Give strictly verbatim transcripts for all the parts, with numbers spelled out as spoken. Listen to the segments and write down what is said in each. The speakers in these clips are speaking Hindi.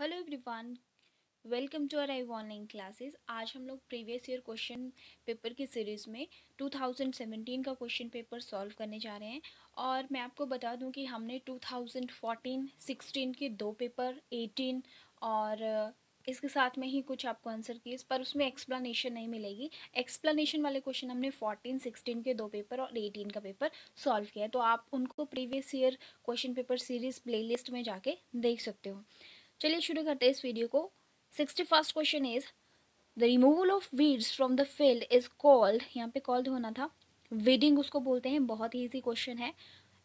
Hello everyone, welcome to our online classes. आज हम लोग प्रीवियस ईयर क्वेश्चन पेपर की सीरीज़ में टू थाउजेंड सेवेंटीन का क्वेश्चन पेपर सॉल्व करने जा रहे हैं। और मैं आपको बता दूं कि हमने टू थाउजेंड फोर्टीन सिक्सटीन के दो पेपर एटीन और इसके साथ में ही कुछ आपको आंसर किए, पर उसमें एक्सप्लेनेशन नहीं मिलेगी। एक्सप्लेनेशन वाले क्वेश्चन हमने फोर्टीन सिक्सटीन के दो पेपर और एटीन का पेपर सॉल्व किया है, तो आप उनको previous year question paper series playlist में जाके देख सकते हो। चलिए शुरू करते हैं इस वीडियो को। Sixty first question is the removal of weeds from the field is called, यहाँ पे कॉल्ड होना था, वीडिंग उसको बोलते हैं। बहुत ही ईजी क्वेश्चन है।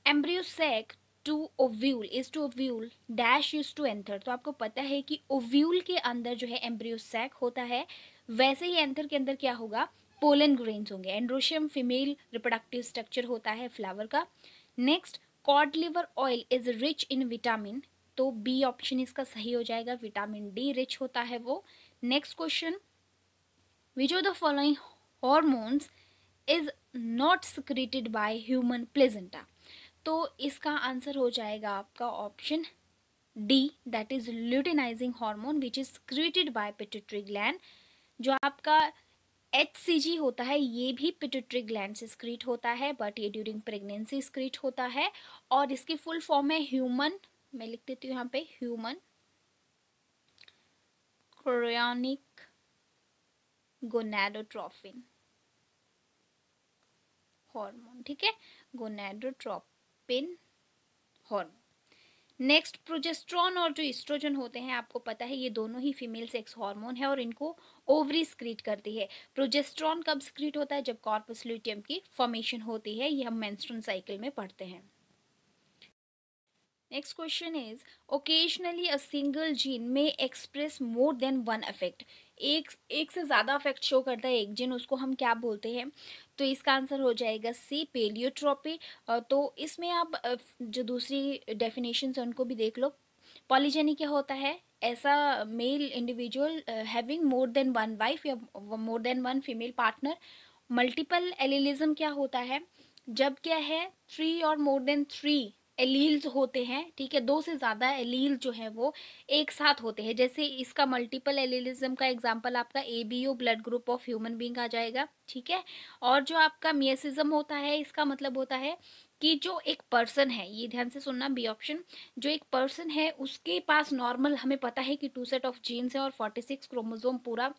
Embryo sac to ovule is to ovule dash is to anther. तो आपको पता है कि ओव्यूल के अंदर जो है एम्ब्रियोसेक होता है, वैसे ही एंथर के अंदर क्या होगा, पोलन ग्रेन्स होंगे। एंड्रोशियम फीमेल रिप्रोडक्टिव स्ट्रक्चर होता है फ्लावर का। Next, cod liver oil is rich in vitamin, तो बी ऑप्शन इसका सही हो जाएगा, विटामिन डी रिच होता है वो। Next question, which of the following hormones is not secreted by human placenta. तो इसका आंसर हो जाएगा आपका option D, that is luteinizing hormone which is secreted by pituitary gland. जो आपका एच सी जी होता है, ये भी पिट्यूटरी ग्लैंड से सिक्रेट होता है, बट ये ड्यूरिंग प्रेगनेंसी सिक्रेट होता है। और इसकी फुल फॉर्म है ह्यूमन, मैं लिख देती हूँ यहाँ पे, ह्यूमन चोरियोनिक गोनाडोट्रोपिन हार्मोन, ठीक है, गोनाडोट्रोपिन हार्मोन। नेक्स्ट, प्रोजेस्ट्रॉन और जो एस्ट्रोजन होते हैं, आपको पता है ये दोनों ही फीमेल सेक्स हार्मोन है और इनको ओवरी स्क्रीट करती है। प्रोजेस्ट्रॉन कब स्क्रीट होता है, जब कॉर्पस ल्यूटियम की फॉर्मेशन होती है, ये हम मेंस्ट्रुअल साइकिल में पढ़ते हैं। Next question is occasionally a single gene में express more than one affect. एक एक से ज़्यादा अफेक्ट शो करता है एक जीन, उसको हम क्या बोलते हैं, तो इसका आंसर हो जाएगा सी, पेलियोट्रॉपी। तो इसमें आप जो दूसरी डेफिनेशन है उनको भी देख लो। पॉलीजेनी क्या होता है, ऐसा male individual having more than one wife या more than one female partner. Multiple allelism क्या होता है, जब क्या है थ्री और मोर देन थ्री एलील्स होते हैं, ठीक है, दो से ज़्यादा एलील जो है वो एक साथ होते हैं। जैसे इसका मल्टीपल एलिलिज्म का एग्जांपल आपका ABO, blood group of human being आ जाएगा, ठीक है। और जो आपका मियसिज्म होता है, इसका मतलब होता है कि जो एक पर्सन है, ये ध्यान से सुनना, बी ऑप्शन, जो एक पर्सन है उसके पास नॉर्मल, हमें पता है कि टू सेट ऑफ जीन्स है और फोर्टी सिक्स क्रोमोजोम पूरा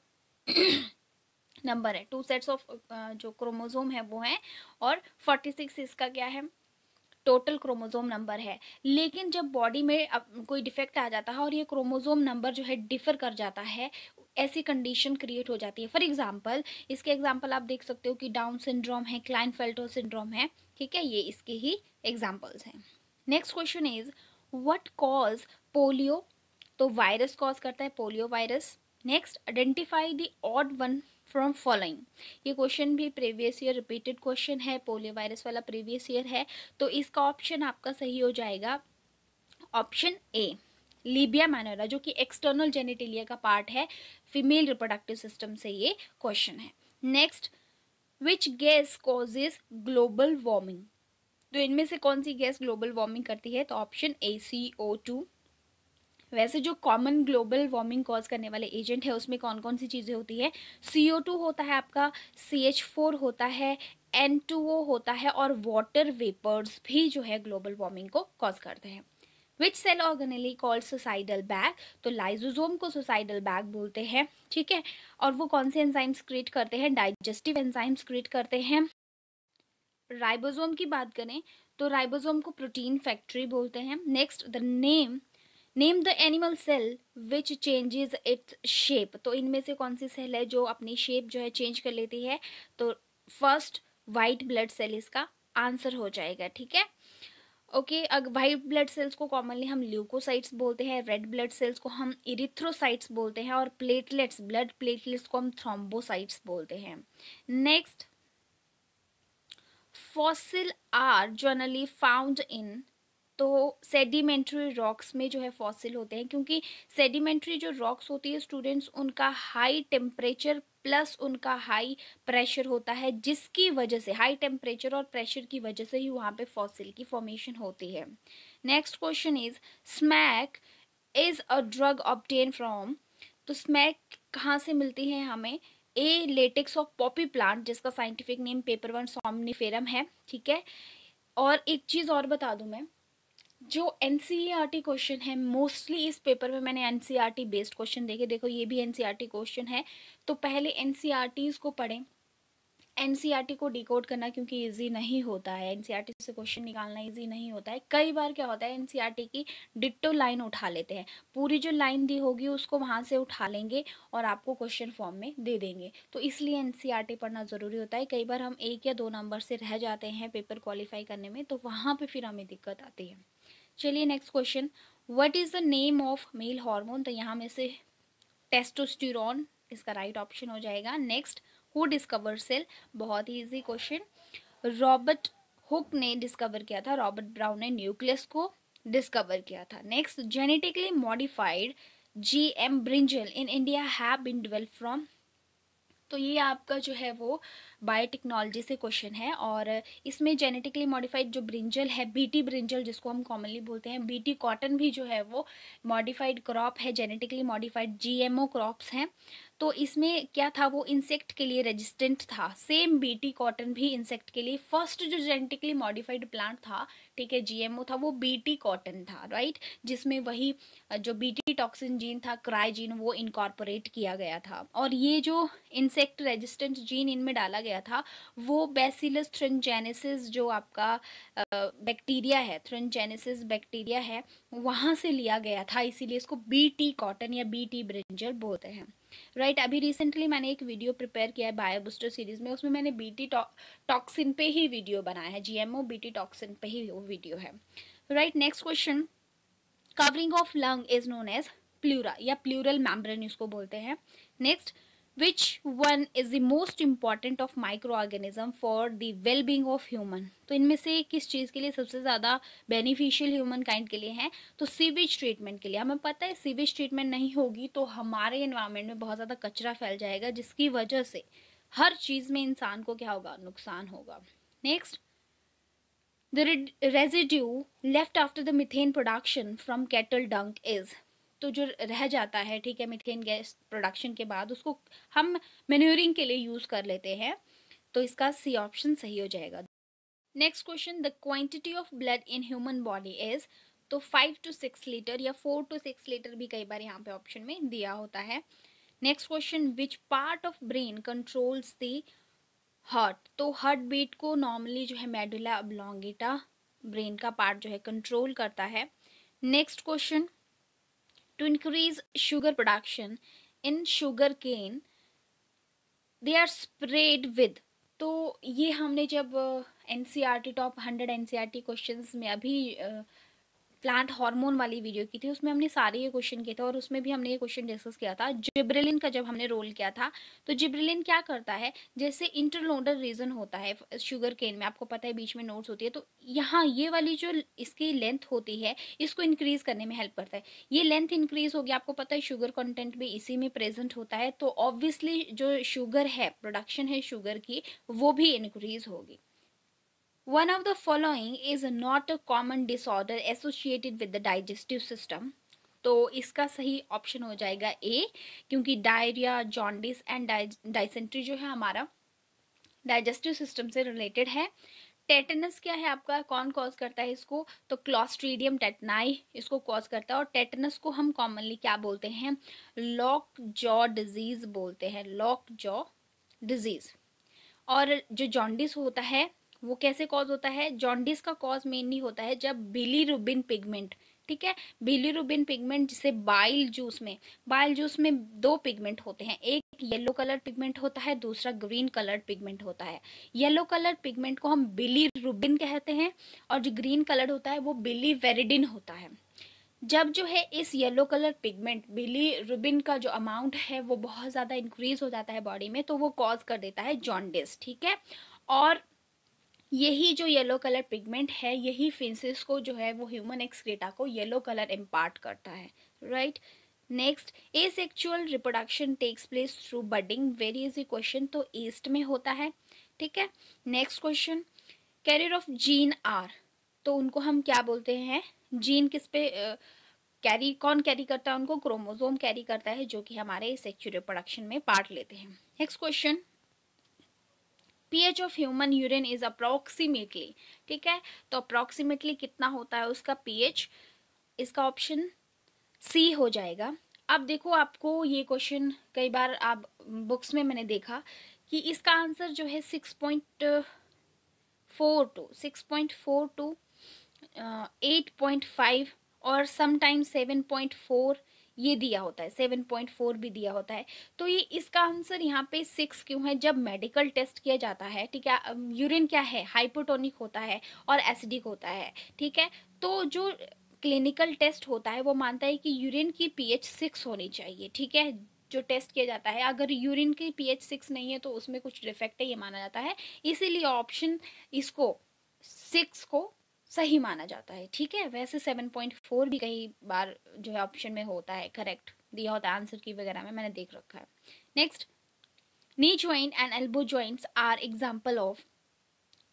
नंबर है, टू सेट्स ऑफ जो क्रोमोजोम है वो है, और फोर्टी सिक्स इसका क्या है टोटल क्रोमोजोम नंबर है। लेकिन जब बॉडी में कोई डिफेक्ट आ जाता है और ये क्रोमोजोम नंबर जो है डिफर कर जाता है, ऐसी कंडीशन क्रिएट हो जाती है। फॉर एग्जांपल, इसके एग्जांपल आप देख सकते हो कि डाउन सिंड्रोम है, क्लाइनफेल्टर सिंड्रोम है, ठीक है, ये इसके ही एग्जांपल्स हैं। Next question is what cause polio, तो वायरस कॉज करता है, polio virus. Next, identify the odd one from following, ये क्वेश्चन भी प्रीवियस ईयर रिपीटेड क्वेश्चन है, पोलियो वायरस वाला प्रीवियस ईयर है, तो इसका ऑप्शन आपका सही हो जाएगा ऑप्शन ए, लीबिया माइनोरा, जो कि एक्सटर्नल जेनिटेलिया का पार्ट है, फीमेल रिप्रोडक्टिव सिस्टम से ये क्वेश्चन है। Next, which gas causes global warming, तो इनमें से कौन सी गैस ग्लोबल वार्मिंग करती है, तो option A, C O two. वैसे जो कॉमन ग्लोबल वार्मिंग कॉज करने वाले एजेंट है उसमें कौन कौन सी चीज़ें होती है, सी ओ टू होता है आपका, सी एच फोर होता है, एन टू ओ होता है, और वाटर वेपर्स भी जो है ग्लोबल वार्मिंग को कॉज करते हैं। Which cell organelle called suicidal bag, तो लाइजोसोम को सुसाइडल बैग बोलते हैं, ठीक है, और वो कौन से एंजाइम्स क्रिएट करते हैं, डाइजेस्टिव एंजाइम्स क्रिएट करते हैं। राइबोसोम की बात करें तो राइबोसोम को प्रोटीन फैक्ट्री बोलते हैं। Next, the name name the animal cell which changes its shape, तो इनमें से कौन सी सेल है जो अपनी शेप जो है चेंज कर लेती है, तो फर्स्ट वाइट ब्लड सेल इसका आंसर हो जाएगा, ठीक है, ओके। अगर वाइट ब्लड सेल्स को कॉमनली हम ल्यूकोसाइट्स बोलते हैं, रेड ब्लड सेल्स को हम इरिथ्रोसाइट्स बोलते हैं, और प्लेटलेट्स, ब्लड प्लेटलेट्स को हम थ्रोम्बोसाइट्स बोलते हैं। Next, fossil are generally found in, तो सेडिमेंट्री रॉक्स में जो है फॉसिल होते हैं, क्योंकि सेडिमेंट्री जो रॉक्स होती है स्टूडेंट्स, उनका हाई टेम्परेचर प्लस उनका हाई प्रेशर होता है, जिसकी वजह से, हाई टेम्परेचर और प्रेशर की वजह से ही वहाँ पे फॉसिल की फॉर्मेशन होती है। Next question is smack is a drug obtain from, तो स्मैक कहाँ से मिलती है हमें, a latex of poppy plant जिसका scientific name Papaver somniferum है, ठीक है। और एक चीज़ और बता दूं मैं, जो एनसीईआरटी क्वेश्चन है मोस्टली इस पेपर में मैंने एनसीईआरटी बेस्ड क्वेश्चन देखे, देखो ये भी एनसीईआरटी क्वेश्चन है, तो पहले एनसीईआरटीज़ को पढ़ें, एनसीईआरटी को डिकोड करना क्योंकि इजी नहीं होता है, एनसीईआरटी से क्वेश्चन निकालना इजी नहीं होता है। कई बार क्या होता है एनसीईआरटी की डिट्टो लाइन उठा लेते हैं, पूरी जो लाइन दी होगी उसको वहाँ से उठा लेंगे और आपको क्वेश्चन फॉर्म में दे देंगे, तो इसलिए एनसीईआरटी पढ़ना ज़रूरी होता है। कई बार हम एक या दो नंबर से रह जाते हैं पेपर क्वालिफाई करने में, तो वहाँ पर फिर हमें दिक्कत आती है। चलिए next question, what is the name of male hormone, तो यहाँ में से टेस्टोस्टेरोन इसका राइट ऑप्शन हो जाएगा। नेक्स्ट, हु डिस्कवर सेल, बहुत ही इजी क्वेश्चन, रॉबर्ट हुक ने डिस्कवर किया था, रॉबर्ट ब्राउन ने न्यूक्लियस को डिस्कवर किया था। Next, genetically modified G M brinjal in India have been developed from, तो ये आपका जो है वो बायोटेक्नोलॉजी से क्वेश्चन है, और इसमें जेनेटिकली मॉडिफाइड जो ब्रिंजल है, बीटी ब्रिंजल जिसको हम कॉमनली बोलते हैं, बीटी कॉटन भी जो है वो मॉडिफाइड क्रॉप है, जेनेटिकली मॉडिफाइड जीएमओ क्रॉप्स हैं, तो इसमें क्या था वो इंसेक्ट के लिए रेजिस्टेंट था। सेम बीटी कॉटन भी इंसेक्ट के लिए फर्स्ट जो जेनेटिकली मॉडिफाइड प्लांट था, ठीक है, जीएमओ था, वो बीटी कॉटन था, राइट, जिसमें वही जो बीटी टॉक्सिन जीन था, क्राई जीन, वो इनकॉर्पोरेट किया गया था। और ये जो इंसेक्ट रेजिस्टेंट जीन इनमें डाला गया था वो बैसिलस थ्रिनजेनेसिस जो आपका बैक्टीरिया है, थ्रिनजेनेसिस बैक्टीरिया है, वहाँ से लिया गया था, इसीलिए इसको बीटी कॉटन या बीटी ब्रिंजल बोलते हैं, राइट right, अभी रिसेंटली मैंने एक वीडियो प्रिपेयर किया है बायो बूस्टर सीरीज में, उसमें मैंने बीटी टॉक्सिन पे ही वीडियो बनाया है, जीएमओ बीटी टॉक्सिन पे ही वो वीडियो है, right. Next question, covering of lung is known as pleura या प्लूरल मेम्ब्रेन इसको बोलते हैं। Next, which one is the most important of micro organism for the wellbeing of human, तो इनमें से किस चीज़ के लिए सबसे ज़्यादा बेनिफिशियल ह्यूमन काइंड के लिए हैं, तो सीवेज ट्रीटमेंट के लिए। हमें पता है सीवेज ट्रीटमेंट नहीं होगी तो हमारे एनवायरनमेंट में बहुत ज़्यादा कचरा फैल जाएगा, जिसकी वजह से हर चीज़ में इंसान को क्या होगा, नुकसान होगा। Next, the residue left after the methane production from cattle dung is, तो जो रह जाता है, ठीक है, मीथेन गैस प्रोडक्शन के बाद उसको हम मैन्योरिंग के लिए यूज़ कर लेते हैं, तो इसका सी ऑप्शन सही हो जाएगा। Next question, the quantity of blood in human body is, तो फाइव टू सिक्स लीटर या फोर टू सिक्स लीटर भी कई बार यहाँ पे ऑप्शन में दिया होता है। Next question, which part of brain controls the heart, तो हार्ट बीट को नॉर्मली जो है मेडुला ऑब्लोंगेटा ब्रेन का पार्ट जो है कंट्रोल करता है। Next question, to increase sugar production in sugar cane they are sprayed with, तो ये हमने जब NCERT top hundred NCERT questions में अभी प्लांट हार्मोन वाली वीडियो की थी, उसमें हमने सारे ये क्वेश्चन किए थे, और उसमें भी हमने ये क्वेश्चन डिस्कस किया था जिब्रेलिन का जब हमने रोल किया था। तो जिब्रेलिन क्या करता है, जैसे इंटरनोडल रीजन होता है शुगर केन में, आपको पता है बीच में नोड्स होती है, तो यहाँ ये वाली जो इसकी लेंथ होती है इसको इंक्रीज करने में हेल्प करता है। ये लेंथ इंक्रीज होगी, आपको पता है शुगर कंटेंट भी इसी में प्रेजेंट होता है, तो ऑब्वियसली जो शुगर है, प्रोडक्शन है शुगर की, वो भी इंक्रीज होगी। One of the following is not a common disorder associated with the digestive system, तो इसका सही ऑप्शन हो जाएगा ए, क्योंकि डायरिया, जॉन्डिस एंड डायसेंट्री जो है हमारा डाइजेस्टिव सिस्टम से रिलेटेड है। टेटनस क्या है आपका, कौन कॉज करता है इसको, तो क्लॉस्ट्रीडियम टेटनाई इसको कॉज करता है, और टेटनस को हम कॉमनली क्या बोलते हैं, लॉक जॉ डिजीज बोलते हैं, लॉक जॉ डिजीज। और जो जॉन्डिस होता है वो कैसे कॉज होता है, जॉन्डिस का कॉज मेनली होता है जब बिलीरुबिन पिगमेंट, ठीक है, बिलीरुबिन पिगमेंट जिसे बाइल जूस में, बाइल जूस में दो पिगमेंट होते हैं, एक येलो कलर पिगमेंट होता है, दूसरा ग्रीन कलर पिगमेंट होता है। येलो कलर पिगमेंट को हम बिलीरुबिन कहते हैं, और जो ग्रीन कलर होता है वो बिलीवेरिडिन होता है। जब जो है इस येलो कलर पिगमेंट बिलीरुबिन का जो अमाउंट है वो बहुत ज़्यादा इंक्रीज हो जाता है बॉडी में, तो वो कॉज कर देता है जॉन्डिस, ठीक है। और यही जो येलो कलर पिगमेंट है, यही फिंसिस को जो है वो ह्यूमन एक्सक्रीटा को येलो कलर इम्पार्ट करता है, right. Next, asexual reproduction takes place through budding, very easy question, तो ईस्ट में होता है, ठीक है। Next question, carrier of gene are, तो उनको हम क्या बोलते हैं, जीन किस पे कैरी कौन कैरी करता है उनको? क्रोमोसोम कैरी करता है, जो कि हमारे सेक्सुअल रिप्रोडक्शन में पार्ट लेते हैं। Next question, pH of human urine is approximately, ठीक है, तो अप्रोक्सीमेटली कितना होता है उसका पीएच? इसका ऑप्शन सी हो जाएगा। अब देखो, आपको ये क्वेश्चन कई बार आप बुक्स में मैंने देखा कि इसका आंसर जो है six point four to six point four to eight point five और समटाइम सेवन पॉइंट फोर ये दिया होता है, सेवन पॉइंट फोर भी दिया होता है। तो ये इसका आंसर यहाँ पे सिक्स क्यों है? जब मेडिकल टेस्ट किया जाता है, ठीक है, यूरिन क्या है? हाइपोटोनिक होता है और एसिडिक होता है, ठीक है, तो जो क्लिनिकल टेस्ट होता है वो मानता है कि यूरिन की पीएच सिक्स होनी चाहिए, ठीक है, जो टेस्ट किया जाता है। अगर यूरिन की पीएच सिक्स नहीं है तो उसमें कुछ डिफेक्ट है, ये माना जाता है, इसीलिए ऑप्शन इसको सिक्स को सही माना जाता है, ठीक है। वैसे सेवन पॉइंट फोर भी कई बार जो है ऑप्शन में होता है, करेक्ट दिया होता है आंसर की वगैरह में, मैंने देख रखा है। Next, knee joint and elbow joints are example of,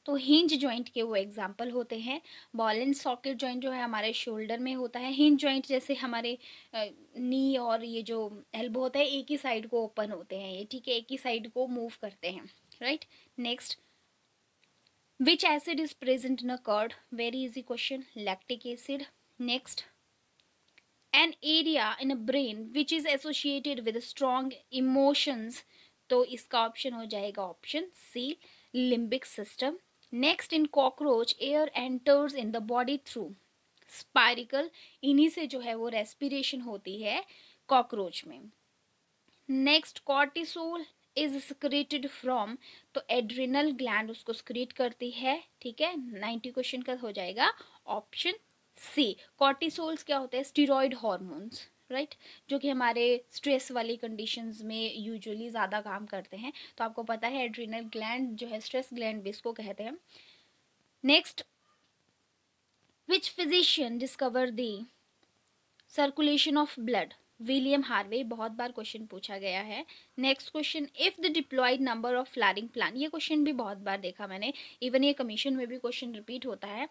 तो हिंज जॉइंट के वो एग्जाम्पल होते हैं। बॉल एंड सॉकेट जॉइंट जो है हमारे शोल्डर में होता है। हिंज जॉइंट जैसे हमारे नी और ये जो एल्बो होता है एक ही साइड को ओपन होते हैं ये, ठीक है, एक ही साइड को मूव करते हैं, right. Next, which acid is present in a curd? Very easy question, lactic acid. Next, an area in a brain which is associated with strong emotions, तो इसका ऑप्शन हो जाएगा option C, limbic system. Next, in cockroach air enters in the body through spiracle, इन्हीं से जो है वो रेस्पिरेशन होती है कॉकरोच में। Next, cortisol is secreted from, तो एड्रिनल ग्लैंड उसको सिक्रेट करती है, ठीक है। नाइन्टी क्वेश्चन का हो जाएगा ऑप्शन सी। कॉर्टिसोल्स क्या होते हैं? स्टीरॉयड हार्मोन्स, राइट, जो कि हमारे स्ट्रेस वाली कंडीशंस में यूजुअली ज़्यादा काम करते हैं। तो आपको पता है एड्रिनल ग्लैंड जो है स्ट्रेस ग्लैंड भी इसको कहते हैं। Next, which physician discover the circulation of blood? William Harvey, बहुत बार क्वेश्चन पूछा गया है। Next question, if the diploid number of flowering plant, ये क्वेश्चन भी बहुत बार देखा मैंने, इवन ये कमीशन में भी क्वेश्चन रिपीट होता है।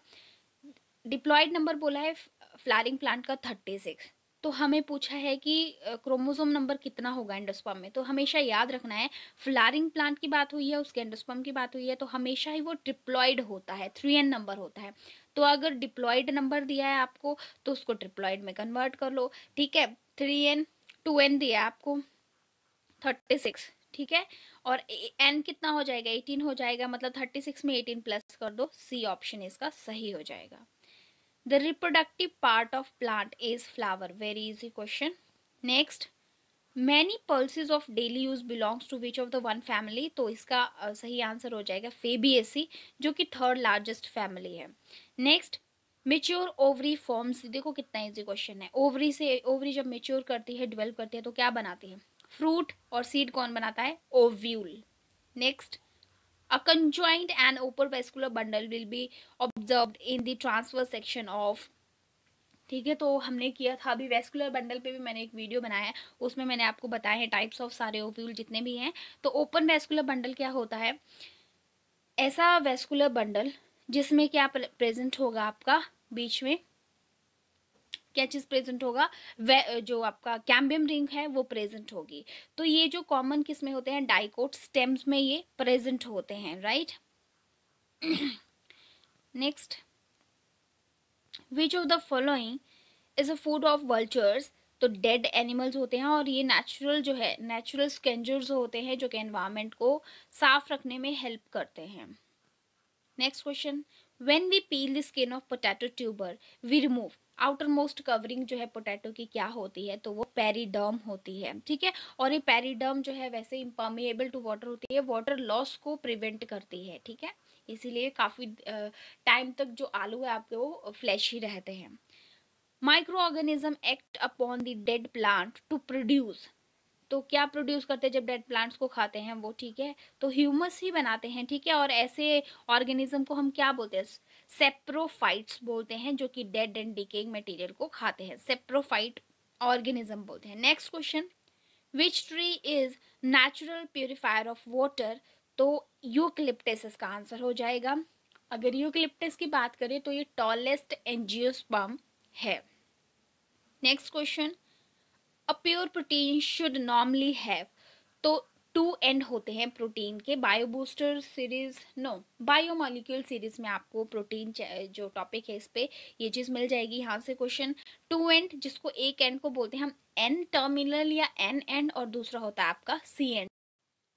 डिप्लॉयड नंबर बोला है फ्लावरिंग प्लांट का थर्टी सिक्स, तो हमें पूछा है कि क्रोमोसोम नंबर कितना होगा एंडोस्पर्म में। तो हमेशा याद रखना है फ्लावरिंग प्लांट की बात हुई है, उसके एंडोस्पर्म की बात हुई है, तो हमेशा ही वो ट्रिप्लॉइड होता है, थ्री एन नंबर होता है। तो अगर डिप्लॉयड नंबर दिया है आपको तो उसको ट्रिप्लॉइड में कन्वर्ट कर लो, ठीक है। थ्री एन, टू एन दिया आपको थर्टी सिक्स, ठीक है, और एन कितना हो जाएगा? एटीन हो जाएगा, मतलब थर्टी सिक्स में एटीन प्लस कर दो। सी ऑप्शन इसका सही हो जाएगा। The reproductive part of plant is flower. Very easy question. Next, many pulses of daily use belongs to which of the one family? तो इसका सही आंसर हो जाएगा Fabaceae, जो कि third largest family है। Next, mature ovary forms, देखो कितना easy question है। Ovary से ovary जब mature करती है, develop करती है, तो क्या बनाती है? Fruit और seed कौन बनाता है? Ovule. Next, a conjoined and opervascular bundle will be observed in the transverse section of, ठीक है, तो हमने किया था अभी वेस्कुलर बंडल पे भी मैंने एक वीडियो बनाया है, उसमें मैंने आपको बताया है टाइप्स ऑफ सारे ओव्यूल जितने भी हैं। तो ओपन वेस्कुलर बंडल क्या होता है? ऐसा वेस्कुलर बंडल जिसमें क्या प्रेजेंट होगा आपका, बीच में क्या चीज प्रेजेंट होगा? वे जो आपका कैम्बियम रिंग है वो प्रेजेंट होगी। तो ये जो कॉमन किस में होते हैं? डाइकोट स्टेम्स में ये प्रेजेंट होते हैं, right. Next, which of the following is a food of vultures, तो डेड एनिमल्स होते हैं और ये नेचुरल जो है नेचुरल स्कैंजर्स होते हैं जो कि एनवायरमेंट को साफ रखने में हेल्प करते हैं। Next question, when we peel the skin of potato tuber we remove, outermost covering जो है पोटैटो की क्या होती है? तो वो पेरीडर्म होती है, ठीक है, और ये पेरीडर्म जो है वैसे इम्परमेबल टू वाटर होती है, वाटर लॉस को प्रिवेंट करती है, ठीक है, इसीलिए काफ़ी टाइम तक जो आलू है आपके वो फ्लैशी रहते हैं। Micro organism act upon the dead plant to produce, तो क्या प्रोड्यूस करते हैं जब डेड प्लांट्स को खाते हैं वो, ठीक है, तो ह्यूमस ही बनाते हैं, ठीक है, और ऐसे ऑर्गेनिज्म को हम क्या बोलते हैं? सेप्रोफाइट्स बोलते हैं, जो कि डेड एंड डिकेइंग मटेरियल को खाते हैं, सेप्रोफाइट ऑर्गेनिज्म बोलते हैं। Next question, which tree is natural purifier of water, तो यूकलिप्टस इसका आंसर हो जाएगा। अगर यूकलिप्टस की बात करें तो ये टॉलेस्ट एंजियोस्पर्म है, next question, a pure protein should normally have, तो टू एंड होते हैं प्रोटीन के, biobooster series no biomolecule series में आपको प्रोटीन जो टॉपिक है इस पे ये चीज़ मिल जाएगी। यहाँ से क्वेश्चन टू एंड, जिसको एक एंड को बोलते हैं हम एन टर्मिनल या एन एंड, और दूसरा होता है आपका C end.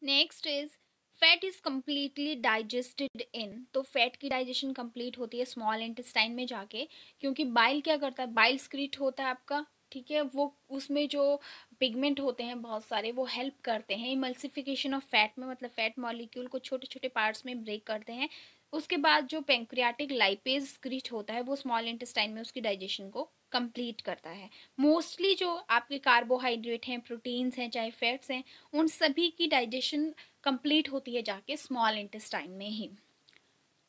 Next is fat is completely digested in, तो फैट की डाइजेशन कंप्लीट होती है स्मॉल इंटेस्टाइन में जाके, क्योंकि बाइल क्या करता है, बाइल स्क्रीट होता है आपका, ठीक है, वो उसमें जो पिगमेंट होते हैं बहुत सारे वो हेल्प करते हैं इमल्सिफिकेशन ऑफ फैट में, मतलब फैट मॉलिक्यूल को छोटे छोटे पार्ट्स में ब्रेक करते हैं। उसके बाद जो पेंक्रियाटिक लाइपेज स्क्रीट होता है वो स्मॉल इंटेस्टाइन में उसकी डाइजेशन को कंप्लीट करता है। मोस्टली जो आपके कार्बोहाइड्रेट हैं, प्रोटीन्स हैं, चाहे फैट्स हैं, उन सभी की डाइजेशन कंप्लीट होती है जाके स्मॉल इंटेस्टाइन में ही।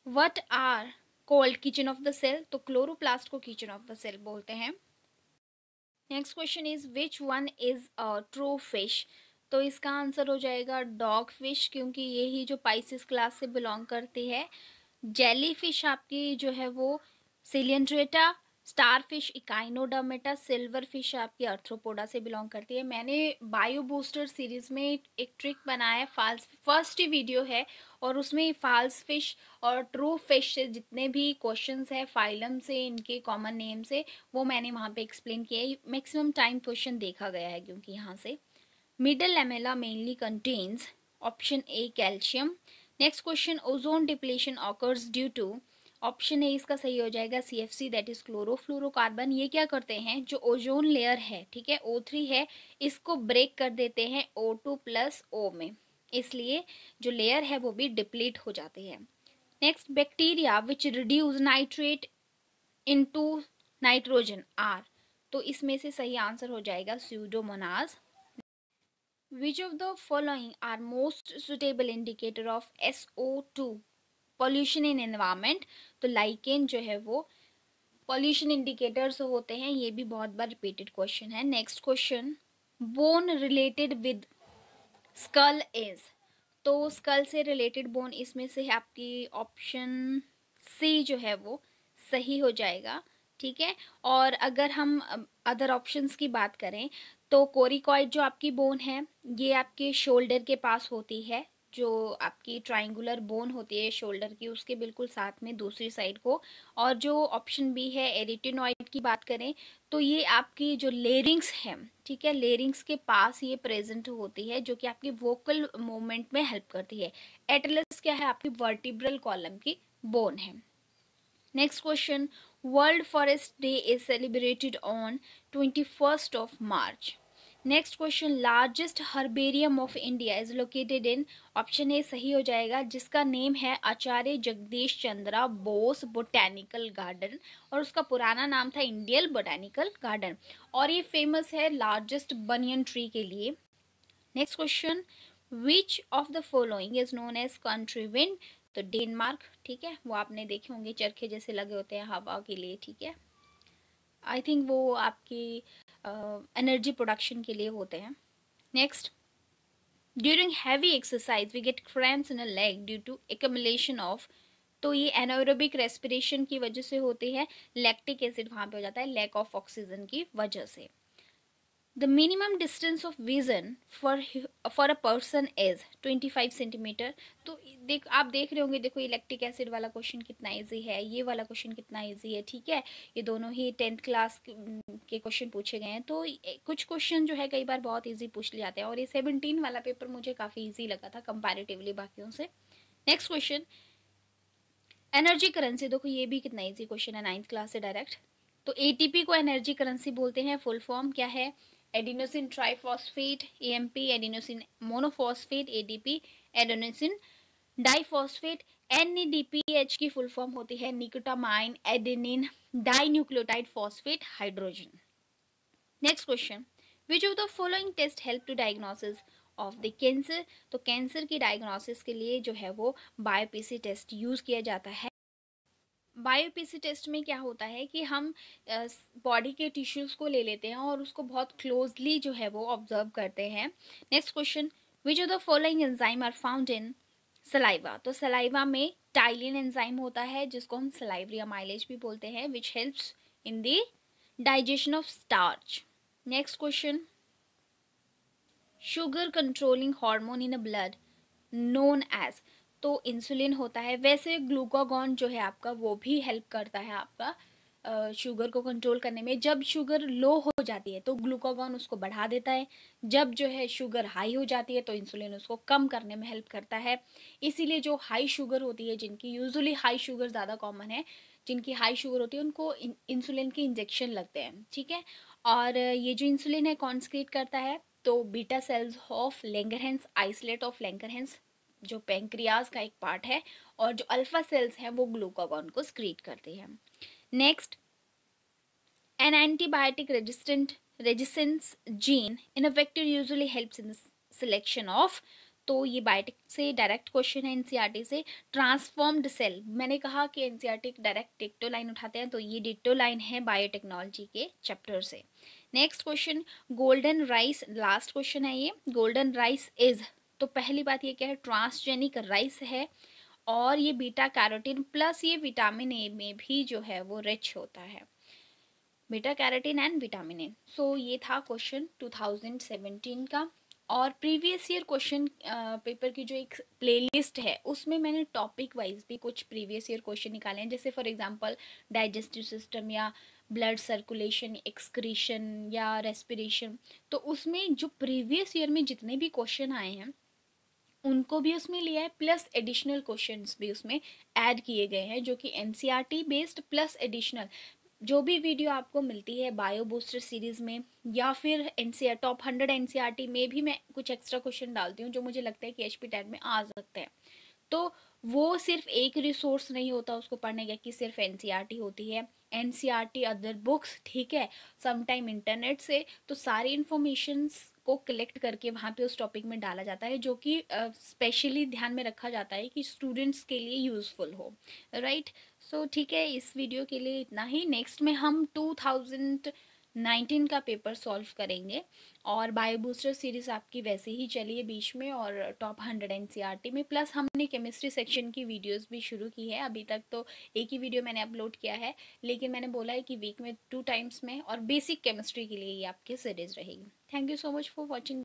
What are called kitchen of the cell, तो क्लोरोप्लास्ट को किचन ऑफ द सेल बोलते हैं। Next question is which one is a true fish, तो इसका आंसर हो जाएगा डॉग फिश, क्योंकि यही जो पाइसिस क्लास से बिलोंग करती है। जेली फिश आपकी जो है वो Coelenterata, star fish Echinodermata, silver fish आपकी अर्थ्रोपोडा से बिलोंग करती है। मैंने बायो बूस्टर सीरीज में एक ट्रिक बनाया है, फाल्स फर्स्ट ही वीडियो है, और उसमें फाल्स फिश और ट्रू फिश से जितने भी क्वेश्चंस है फाइलम से, इनके कॉमन नेम से, वो मैंने वहाँ पे एक्सप्लेन किया है। मैक्सिमम टाइम क्वेश्चन देखा गया है, क्योंकि यहाँ से middle lamella mainly contains option A calcium. Next question, ozone depletion occurs due to, option A इसका सही हो जाएगा C F C, that is chlorofluorocarbon. ये क्या करते हैं, जो ओजोन लेयर है, ठीक है, ओ थ्री है, इसको ब्रेक कर देते हैं ओ टू प्लस ओ में, इसलिए जो लेयर है वो भी डिप्लीट हो जाती है। Next, bacteria which reduce nitrate into nitrogen are, तो इसमें से सही आंसर हो जाएगा pseudomonas. Which of the following are most suitable indicator of S O two pollution in environment, तो लाइकेन जो है वो पॉल्यूशन इंडिकेटर्स होते हैं, ये भी बहुत बार रिपीटेड क्वेश्चन है। Next question, bone related with skull is, तो स्कल से रिलेटेड बोन इसमें से आपकी ऑप्शन सी जो है वो सही हो जाएगा, ठीक है। और अगर हम अदर ऑप्शंस की बात करें तो कोरिकॉइड जो आपकी बोन है ये आपके शोल्डर के पास होती है, जो आपकी ट्राइंगुलर बोन होती है शोल्डर की, उसके बिल्कुल साथ में दूसरी साइड को। और जो ऑप्शन बी है एरिटिनॉइड की बात करें तो ये आपकी जो लेरिंग्स है, ठीक है, लेरिंग्स के पास ये प्रेजेंट होती है, जो कि आपकी वोकल मूवमेंट में हेल्प करती है। एटलस क्या है, आपकी वर्टिब्रल कॉलम की बोन है। Next question, world forest day is celebrated on twenty first of March. Next question, largest herbarium of India is located in, option A सही हो जाएगा, जिसका नेम है आचार्य जगदीश चंद्रा बोस बोटैनिकल गार्डन, और उसका पुराना नाम था इंडियल बोटैनिकल गार्डन, और ये फेमस है लार्जेस्ट बनियन ट्री के लिए। Next question, which of the following is known as country wind, तो डेनमार्क, ठीक है, वो आपने देखे होंगे चरखे जैसे लगे होते हैं हवा के लिए, ठीक है, आई थिंक वो आपकी एनर्जी uh, प्रोडक्शन के लिए होते हैं। Next, during heavy exercise we get cramps in a leg due to accumulation of, तो ये एनारोबिक रेस्पिरेशन की वजह से होती है, लैक्टिक एसिड वहाँ पे हो जाता है लैक ऑफ ऑक्सीजन की वजह से। The minimum distance of vision for for a person is twenty five centimetre, तो देख आप देख रहे होंगे, देखो ये लैक्टिक एसिड वाला क्वेश्चन कितना इजी है, ये वाला क्वेश्चन कितना इजी है, ठीक है, ये दोनों ही टेंथ क्लास के क्वेश्चन पूछे गए हैं। तो कुछ क्वेश्चन जो है कई बार बहुत इजी पूछ लिए जाते हैं, और ये सेवनटीन वाला पेपर मुझे काफ़ी ईजी लगा था कंपेरेटिवली बाकियों से। नेक्स्ट क्वेश्चन, एनर्जी करेंसी, देखो ये भी कितना ईजी क्वेश्चन है, नाइन्थ क्लास से डायरेक्ट। तो ए टी पी को एनर्जी करेंसी बोलते हैं, फुल फॉर्म क्या है, adenosine triphosphate, AMP, adenosine monophosphate, ADP, adenosine diphosphate. NADPH की फुल फॉर्म होती है nicotinamide adenine dinucleotide phosphate hydrogen. Next question, which of the following test help to diagnosis of the cancer, तो कैंसर की डायग्नोसिस के लिए जो है वो बायोपीसी टेस्ट यूज किया जाता है। बायोपीसी टेस्ट में क्या होता है कि हम बॉडी के टिश्यूज़ को ले लेते हैं और उसको बहुत क्लोजली जो है वो ऑब्जर्व करते हैं। Next question, which of the following enzyme are found in saliva, तो सलाइवा में टाइलिन एंजाइम होता है, जिसको हम सलाइवरी माइलेज भी बोलते हैं, which helps in the digestion of starch. Next question, sugar controlling hormone in a blood known as, तो इंसुलिन होता है. वैसे ग्लूकागॉन जो है आपका वो भी हेल्प करता है आपका शुगर को कंट्रोल करने में. जब शुगर लो हो जाती है तो ग्लूकागॉन उसको बढ़ा देता है, जब जो है शुगर हाई हो जाती है तो इंसुलिन उसको कम करने में हेल्प करता है. इसीलिए जो हाई शुगर होती है, जिनकी यूजुअली हाई शुगर ज़्यादा कॉमन है, जिनकी हाई शुगर होती है उनको इंसुलिन के इंजेक्शन लगते हैं. ठीक है, और ये जो इंसुलिन है कॉन्सक्रीट करता है तो beta cells of Langerhans, isolate of Langerhans जो पेंक्रियाज का एक पार्ट है, और जो अल्फा सेल्स हैं वो ग्लूकागॉन को स्क्रीट करती हैं. Next, an antibiotic resistant resistance gene in a vector usually helps in selection of, तो ये बायोटिक से डायरेक्ट क्वेश्चन है एनसीईआरटी से. ट्रांसफॉर्म्ड सेल, मैंने कहा कि एनसीईआरटी डायरेक्ट डिक्टो लाइन उठाते हैं, तो ये डिक्टो लाइन है बायोटेक्नोलॉजी के चैप्टर से. Next question, golden rice, last question है ये. गोल्डन राइस इज, तो पहली बात ये क्या है, ट्रांसजेनिक राइस है, और ये बीटा कैरोटीन प्लस ये विटामिन ए में भी जो है वो रिच होता है, beta carotene and vitamin A. So ये था क्वेश्चन टू थाउजेंड सेवेंटीन का. और प्रीवियस ईयर क्वेश्चन पेपर की जो एक प्लेलिस्ट है उसमें मैंने टॉपिक वाइज भी कुछ प्रीवियस ईयर क्वेश्चन निकाले हैं, जैसे फॉर एग्जांपल डाइजेस्टिव सिस्टम या ब्लड सर्कुलेशन, एक्सक्रीशन या रेस्पिरेशन. तो उसमें जो प्रीवियस ईयर में जितने भी क्वेश्चन आए हैं उनको भी उसमें लिया है, प्लस एडिशनल क्वेश्चंस भी उसमें ऐड किए गए हैं जो कि एनसीईआरटी बेस्ड प्लस एडिशनल. जो भी वीडियो आपको मिलती है बायो बूस्टर सीरीज़ में या फिर एनसीआर टॉप हंड्रेड एनसीईआरटी में भी मैं कुछ एक्स्ट्रा क्वेश्चन डालती हूँ जो मुझे लगता है कि एचपी टेट में आ सकते हैं. तो वो सिर्फ एक रिसोर्स नहीं होता उसको पढ़ने का कि सिर्फ एनसीईआरटी होती है, एनसीईआरटी अदर बुक्स, ठीक है, समटाइम इंटरनेट से, तो सारी इन्फॉर्मेशंस को कलेक्ट करके वहाँ पे उस टॉपिक में डाला जाता है जो कि स्पेशली uh, ध्यान में रखा जाता है कि स्टूडेंट्स के लिए यूज़फुल हो. राइट, सो ठीक है, इस वीडियो के लिए इतना ही. नेक्स्ट में हम टू थाउजेंड नाइनटीन का पेपर सॉल्व करेंगे, और बायो बूस्टर सीरीज़ आपकी वैसे ही चली है बीच में, और टॉप हंड्रेड एनसीईआरटी में, प्लस हमने केमिस्ट्री सेक्शन की वीडियोस भी शुरू की है. अभी तक तो एक ही वीडियो मैंने अपलोड किया है, लेकिन मैंने बोला है कि वीक में टू टाइम्स में, और बेसिक केमिस्ट्री के लिए ये आपकी सीरीज़ रहेगी. Thank you so much for watching.